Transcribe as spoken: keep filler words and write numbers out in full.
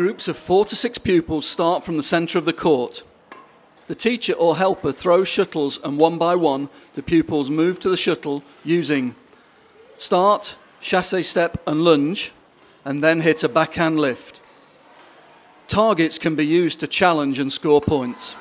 Groups of four to six pupils start from the centre of the court. The teacher or helper throws shuttles and one by one the pupils move to the shuttle using start, chassé step and lunge, and then hit a backhand lift. Targets can be used to challenge and score points.